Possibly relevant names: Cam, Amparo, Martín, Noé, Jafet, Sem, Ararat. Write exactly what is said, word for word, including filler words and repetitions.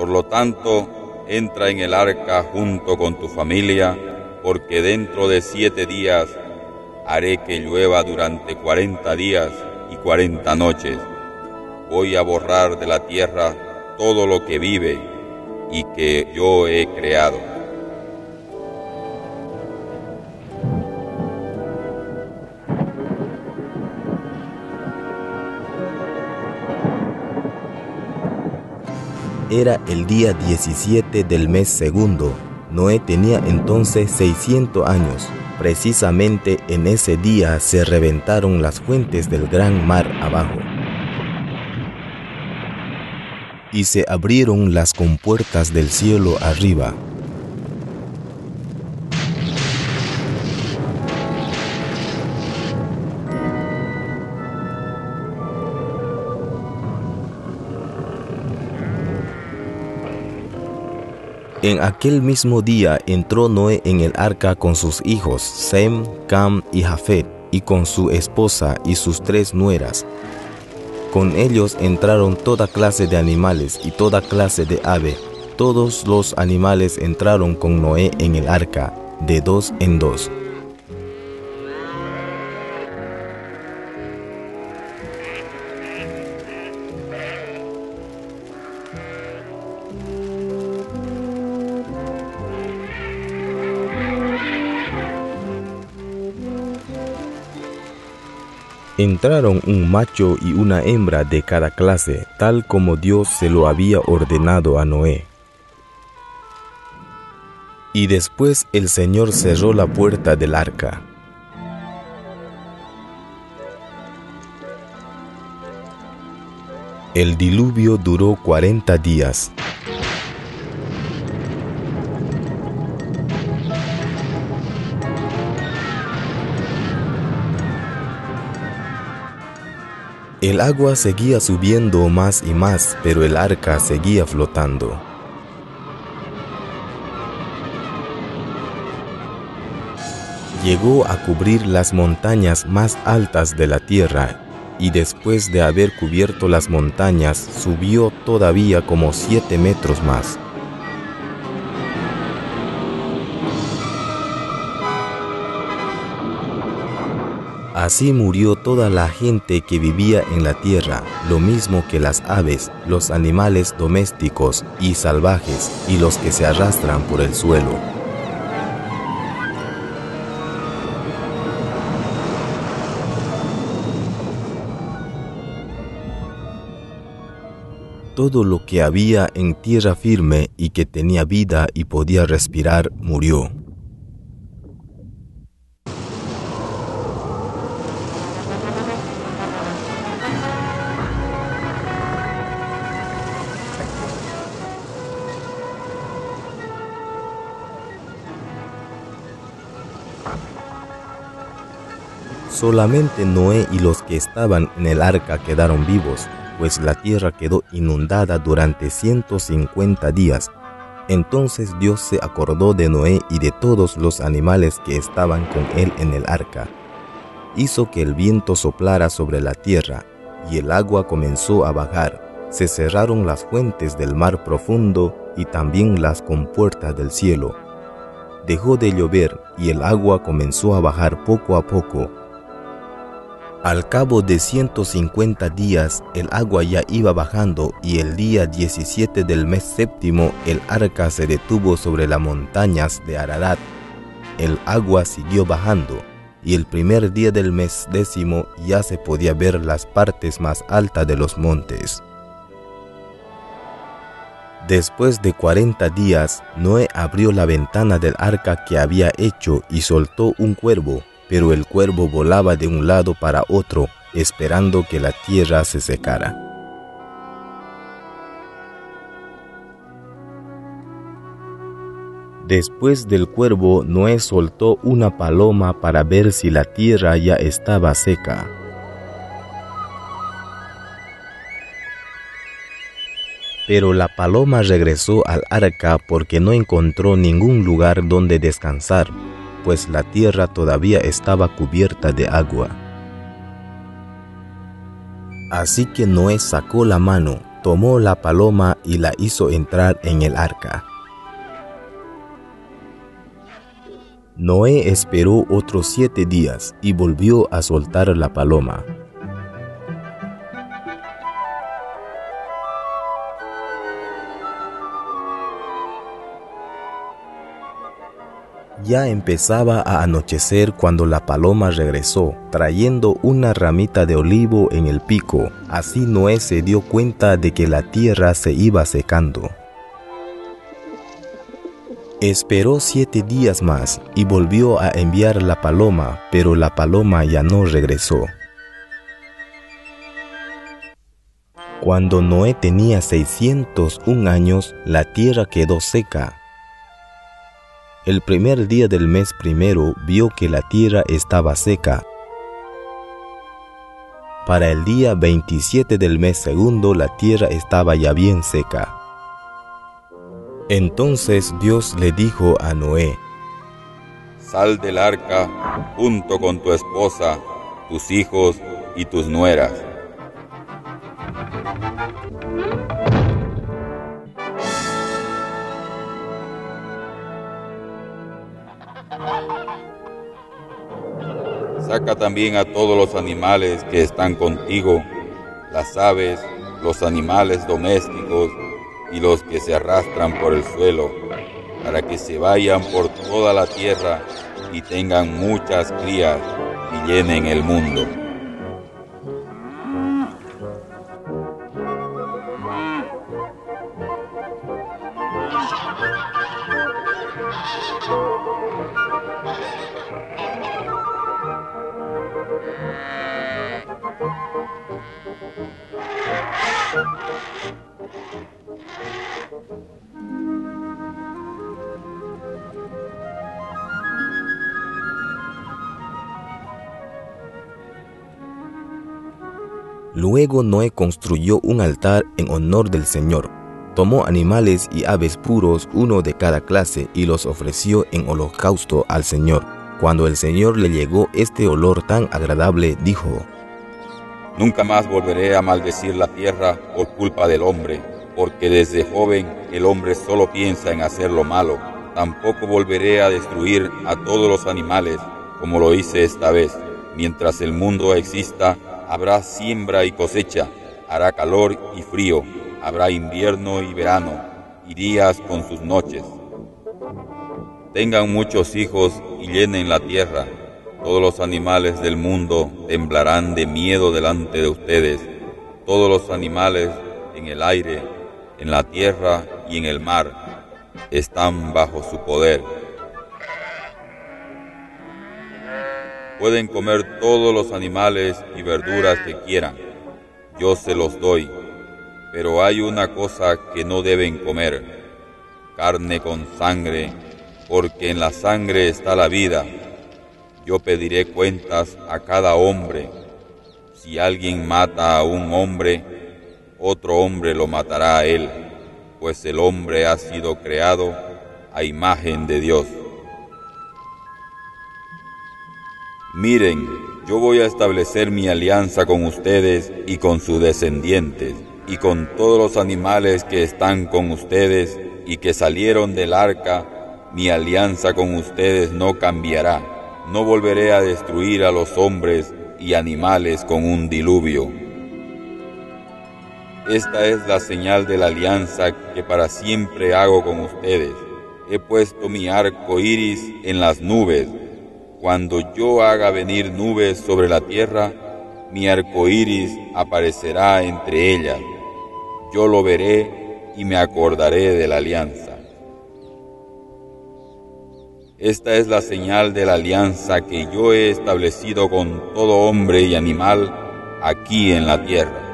Por lo tanto, entra en el arca junto con tu familia, porque dentro de siete días haré que llueva durante cuarenta días y cuarenta noches. Voy a borrar de la tierra todo lo que vive y que yo he creado. Era el día diecisiete del mes segundo. Noé tenía entonces seiscientos años. Precisamente en ese día se reventaron las fuentes del gran mar abajo, y se abrieron las compuertas del cielo arriba. En aquel mismo día entró Noé en el arca con sus hijos, Sem, Cam y Jafet, y con su esposa y sus tres nueras. Con ellos entraron toda clase de animales y toda clase de ave. Todos los animales entraron con Noé en el arca, de dos en dos. Entraron un macho y una hembra de cada clase, tal como Dios se lo había ordenado a Noé. Y después el Señor cerró la puerta del arca. El diluvio duró cuarenta días. El agua seguía subiendo más y más, pero el arca seguía flotando. Llegó a cubrir las montañas más altas de la tierra, y después de haber cubierto las montañas, subió todavía como siete metros más. Así murió toda la gente que vivía en la tierra, lo mismo que las aves, los animales domésticos y salvajes, y los que se arrastran por el suelo. Todo lo que había en tierra firme y que tenía vida y podía respirar, murió. Solamente Noé y los que estaban en el arca quedaron vivos, pues la tierra quedó inundada durante ciento cincuenta días. Entonces Dios se acordó de Noé y de todos los animales que estaban con él en el arca. Hizo que el viento soplara sobre la tierra, y el agua comenzó a bajar. Se cerraron las fuentes del mar profundo y también las compuertas del cielo. Dejó de llover y el agua comenzó a bajar poco a poco. Al cabo de ciento cincuenta días, el agua ya iba bajando, y el día diecisiete del mes séptimo, el arca se detuvo sobre las montañas de Ararat. El agua siguió bajando, y el primer día del mes décimo ya se podía ver las partes más altas de los montes. Después de cuarenta días, Noé abrió la ventana del arca que había hecho y soltó un cuervo. Pero el cuervo volaba de un lado para otro, esperando que la tierra se secara. Después del cuervo, Noé soltó una paloma para ver si la tierra ya estaba seca. Pero la paloma regresó al arca porque no encontró ningún lugar donde descansar, pues la tierra todavía estaba cubierta de agua. Así que Noé sacó la mano, tomó la paloma y la hizo entrar en el arca. Noé esperó otros siete días y volvió a soltar la paloma. Ya empezaba a anochecer cuando la paloma regresó, trayendo una ramita de olivo en el pico. Así Noé se dio cuenta de que la tierra se iba secando. Esperó siete días más y volvió a enviar la paloma, pero la paloma ya no regresó. Cuando Noé tenía seiscientos un años, la tierra quedó seca. El primer día del mes primero vio que la tierra estaba seca. Para el día veintisiete del mes segundo la tierra estaba ya bien seca. Entonces Dios le dijo a Noé: Sal del arca junto con tu esposa, tus hijos y tus nueras. Saca también a todos los animales que están contigo, las aves, los animales domésticos y los que se arrastran por el suelo, para que se vayan por toda la tierra y tengan muchas crías y llenen el mundo. Luego Noé construyó un altar en honor del Señor. Tomó animales y aves puros, uno de cada clase, y los ofreció en holocausto al Señor. Cuando el Señor le llegó este olor tan agradable, dijo: Nunca más volveré a maldecir la tierra por culpa del hombre, porque desde joven el hombre solo piensa en hacer lo malo. Tampoco volveré a destruir a todos los animales, como lo hice esta vez. Mientras el mundo exista, habrá siembra y cosecha, hará calor y frío, habrá invierno y verano, y días con sus noches. Tengan muchos hijos y llenen la tierra. Todos los animales del mundo temblarán de miedo delante de ustedes. Todos los animales en el aire, en la tierra y en el mar están bajo su poder. Pueden comer todos los animales y verduras que quieran, yo se los doy, pero hay una cosa que no deben comer: carne con sangre, porque en la sangre está la vida. Yo pediré cuentas a cada hombre. Si alguien mata a un hombre, otro hombre lo matará a él, pues el hombre ha sido creado a imagen de Dios. Miren, yo voy a establecer mi alianza con ustedes y con sus descendientes, y con todos los animales que están con ustedes y que salieron del arca. Mi alianza con ustedes no cambiará. No volveré a destruir a los hombres y animales con un diluvio. Esta es la señal de la alianza que para siempre hago con ustedes. He puesto mi arco iris en las nubes. Cuando yo haga venir nubes sobre la tierra, mi arco iris aparecerá entre ellas. Yo lo veré y me acordaré de la alianza. Esta es la señal de la alianza que yo he establecido con todo hombre y animal aquí en la tierra.